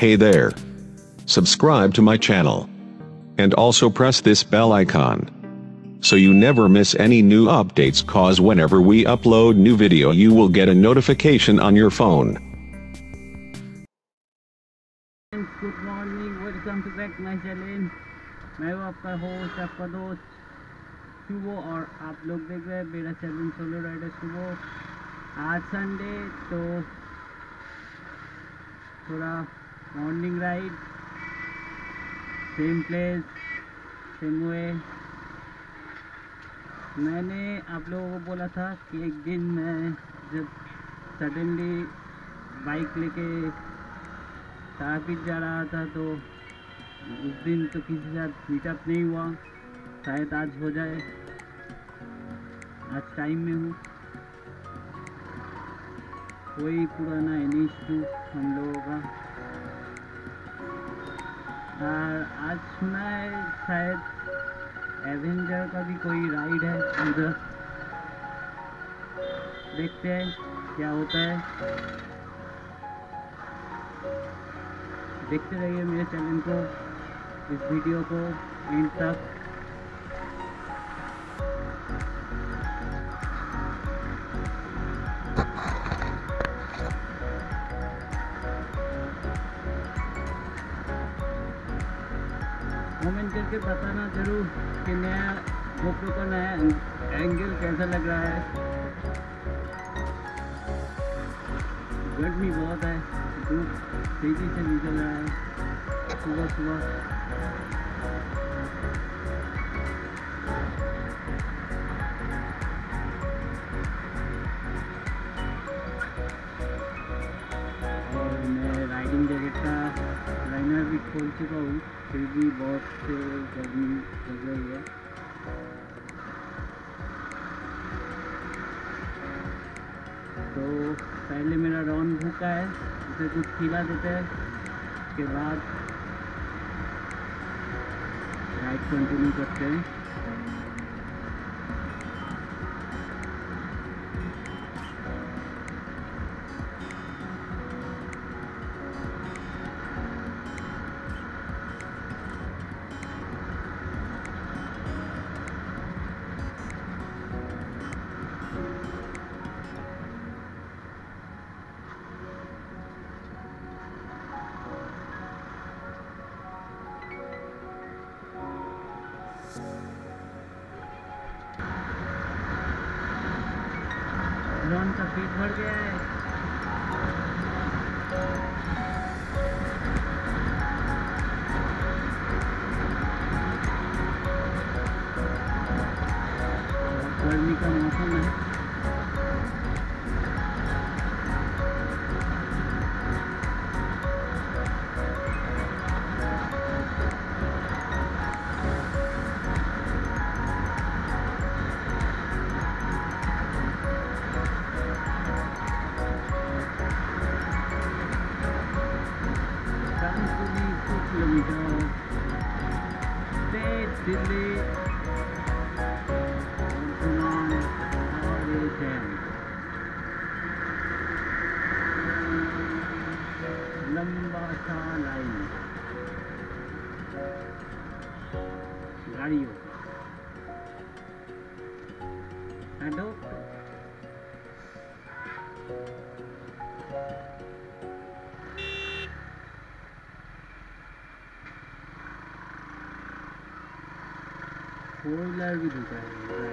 Hey there. Subscribe to my channel. And also press this bell icon, so you never miss any new updates, cause whenever we upload new video you will get a notification on your phone. Good morning, welcome to back my channel. मैं हूँ आपका host, आपका दोस्त शुभो, और आप लोग देख रहे हैं मेरा चैनल सोलो राइडर शुभो। आज संडे तो थोड़ा morning ride, same place same way. मैंने आप लोगों को बोला था कि एक दिन मैं जब सडनली बाइक लेके तापित जा रहा था तो उस दिन तो किसी के साथ मीटअप नहीं हुआ, शायद आज हो जाए। आज टाइम में हूँ, वही पुराना NH2 हम लोगों का। और आज सुना है शायद एवेंजर का भी कोई राइड है उधर, देखते हैं क्या होता है। देखते रहिए मेरे चैनल को, इस वीडियो को एंड तक। कमेंट करके बताना जरूर कि नया GoPro का नया एंगल कैसा लग रहा है। गर्मी बहुत है, धूप तेजी से निकल रहा है सुबह सुबह। और मैं राइडिंग जैकेट का लाइनर भी खोल चुका हूँ, फिर भी बहुत से गर्मी लग रही है। तो पहले मेरा रॉन भूखा है, कुछ खिला देते हैं, उसके बाद राइड कंटिन्यू करते हैं। ड्रोन का पेट भर गया है। गर्मी का मौसम है, दिल्ली लंबा सा लाइन गाड़ियों का। फोर व्हीलर भी दिखा है,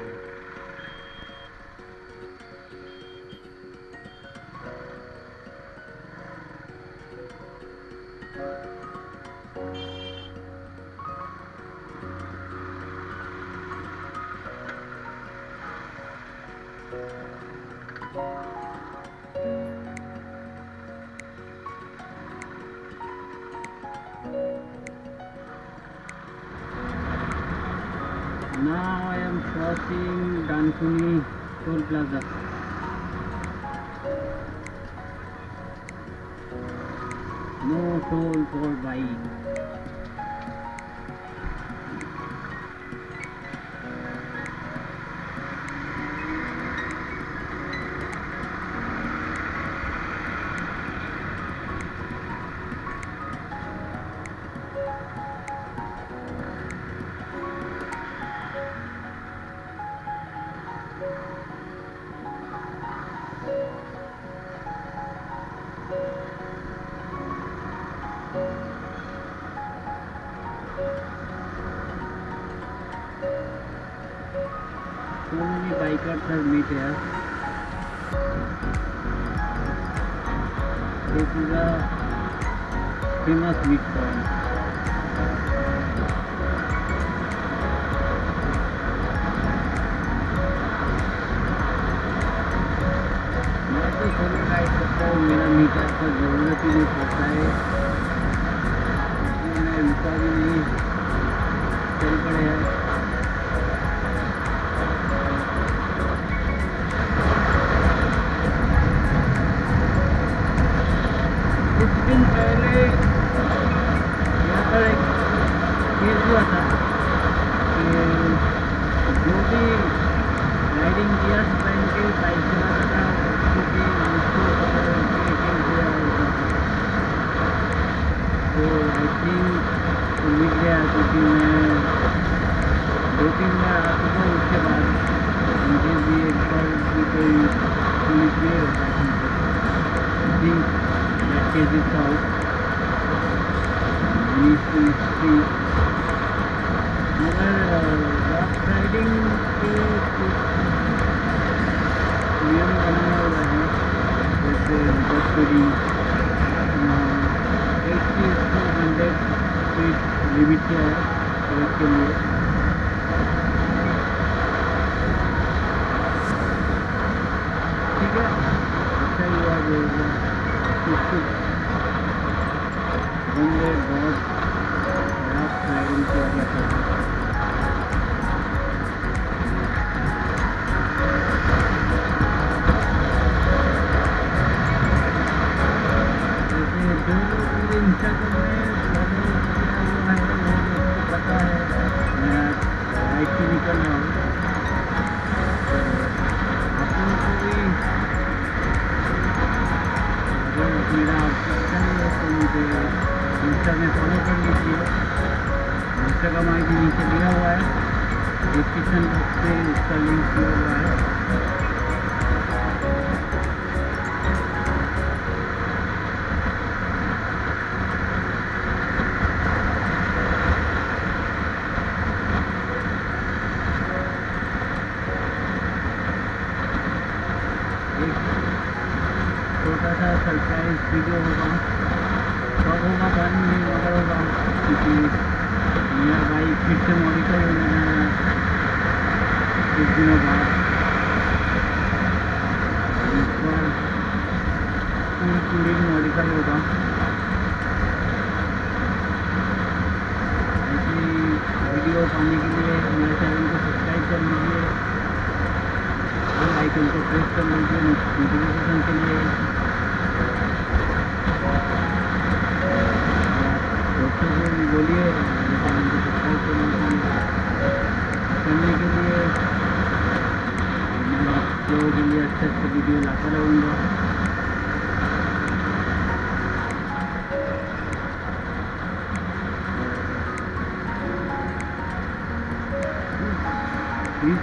Now I am crossing Dankuni toll plaza. No toll for bike. acres of meters. This is a famous meat pond. मैं तो सभी राइड करता हूँ, मेरा मीटर पर जरूरत ही नहीं पड़ता है, इसलिए मैं रुका भी नहीं, चल पड़े हैं।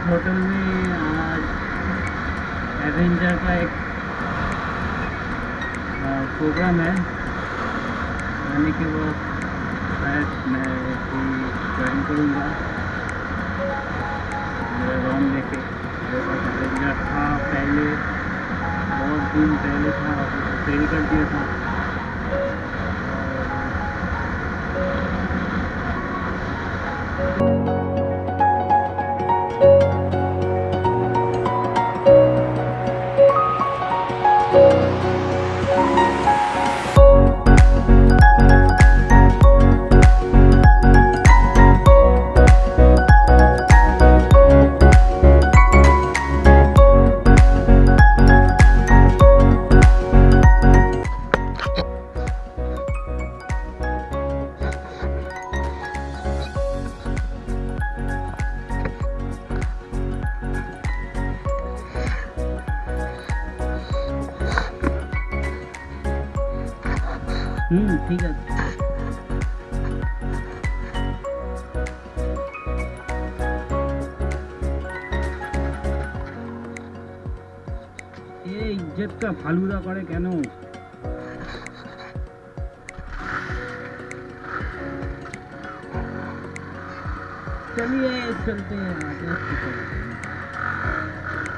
होटल में आज एवेंजर का एक प्रोग्राम है, आने के बाद शायद मैं ज्वाइन करूँगा। मेरा रॉम लेके एवेंजर था, पहले बहुत दिन पहले था, फेल कर दिया था। फालुदा करे केन चलिए चलते हैं।